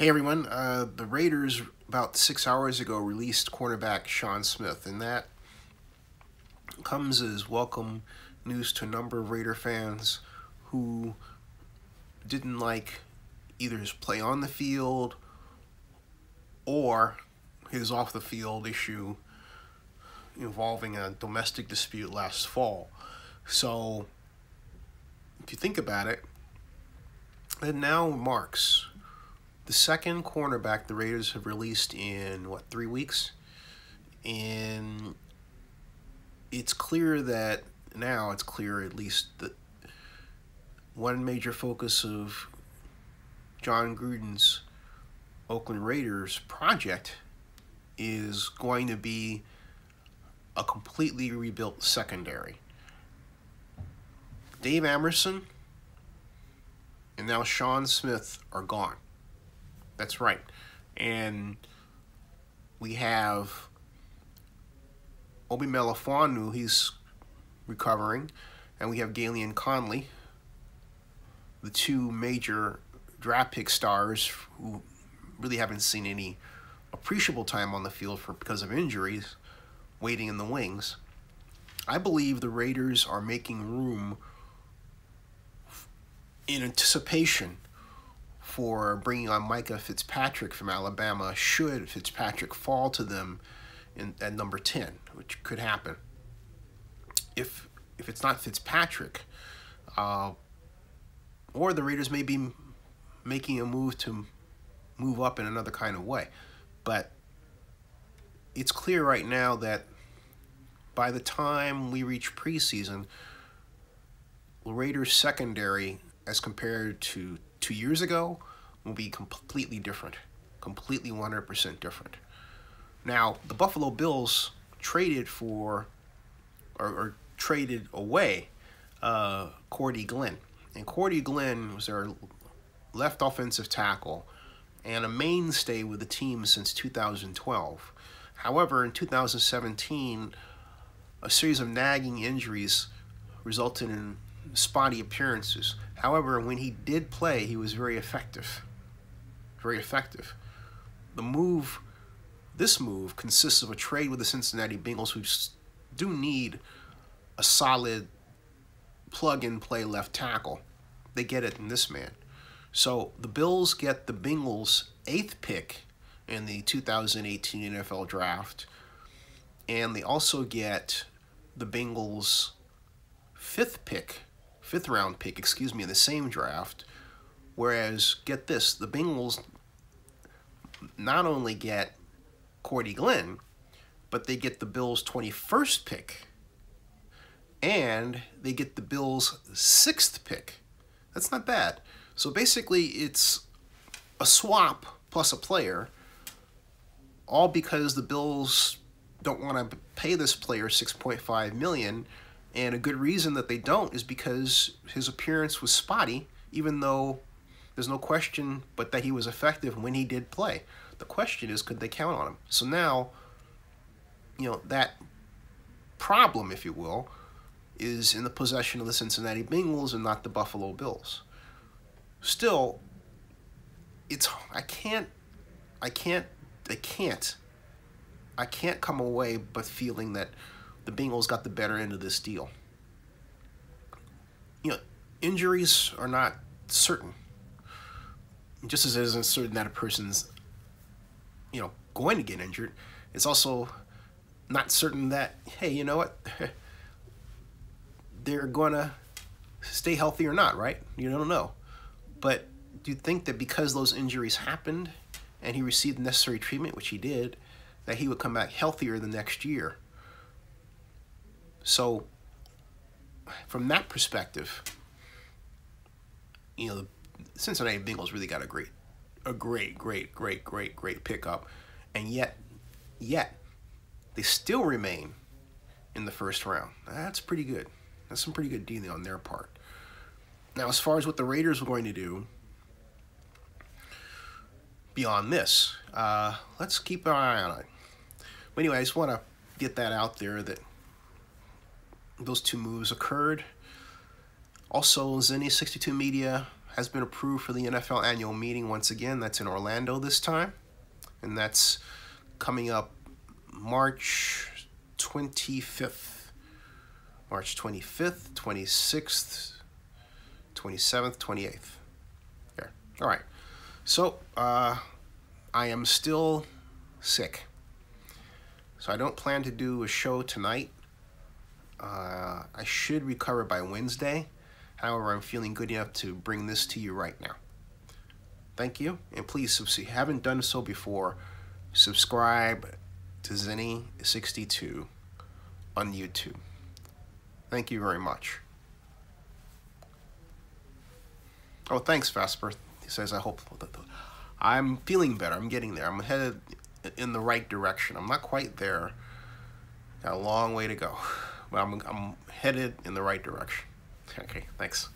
Hey everyone, the Raiders about 6 hours ago released cornerback Sean Smith, and that comes as welcome news to a number of Raider fans who didn't like either his play on the field or his off the field issue involving a domestic dispute last fall. So if you think about it, it now marks the second cornerback the Raiders have released in, what, 3 weeks? And it's clear that, now it's clear at least, that one major focus of John Gruden's Oakland Raiders project is going to be a completely rebuilt secondary. Dave Amerson and now Sean Smith are gone. That's right. And we have Obi Melifonu, he's recovering, and we have Galen Conley, the two major draft pick stars who really haven't seen any appreciable time on the field because of injuries, waiting in the wings. I believe the Raiders are making room in anticipation for bringing on Micah Fitzpatrick from Alabama, should Fitzpatrick fall to them at number 10, which could happen. If it's not Fitzpatrick, or the Raiders may be making a move to move up in another kind of way. But it's clear right now that by the time we reach preseason, the Raiders' secondary, as compared to 2 years ago, will be completely different, completely 100% different. Now, the Buffalo Bills traded for, or traded away, Cordy Glenn. And Cordy Glenn was their left offensive tackle and a mainstay with the team since 2012. However, in 2017, a series of nagging injuries resulted in spotty appearances. However, when he did play, he was very effective. Very effective. This move consists of a trade with the Cincinnati Bengals, who do need a solid plug-and-play left tackle. They get it in this man. So the Bills get the Bengals' 8th pick in the 2018 NFL Draft, and they also get the Bengals' 5th round pick, in the same draft. Whereas, get this, the Bengals not only get Cordy Glenn, but they get the Bills' 21st pick, and they get the Bills' 6th pick. That's not bad. So basically, it's a swap plus a player, all because the Bills don't want to pay this player $6.5 million. And a good reason that they don't is because his appearance was spotty, even though there's no question but that he was effective when he did play. The question is, could they count on him? So now, you know, that problem, if you will, is in the possession of the Cincinnati Bengals and not the Buffalo Bills. Still, I can't come away but feeling that the Bengals got the better end of this deal. You know, injuries are not certain. Just as it isn't certain that a person's, you know, going to get injured, it's also not certain that, hey, you know what, they're going to stay healthy or not, right? You don't know. But do you think that because those injuries happened and he received the necessary treatment, which he did, that he would come back healthier the next year? So, from that perspective, you know, the Cincinnati Bengals really got a great pickup, and yet they still remain in the first round. That's pretty good. That's some pretty good dealing on their part. Now, as far as what the Raiders were going to do beyond this, let's keep an eye on it. But anyway, I just want to get that out there that those two moves occurred. Also, Zennie62 Media has been approved for the NFL annual meeting once again. That's in Orlando this time, and that's coming up March 25th, March 25th, 26th, 27th, 28th. There. All right. So I am still sick, so I don't plan to do a show tonight. I should recover by Wednesday. However, I'm feeling good enough to bring this to you right now. Thank you, and please, if you haven't done so before, subscribe to Zennie62 on YouTube. Thank you very much. Oh, thanks, Vasper. He says, I hope I'm feeling better. I'm getting there. I'm headed in the right direction. I'm not quite there. Got a long way to go, but I'm headed in the right direction. Okay, thanks.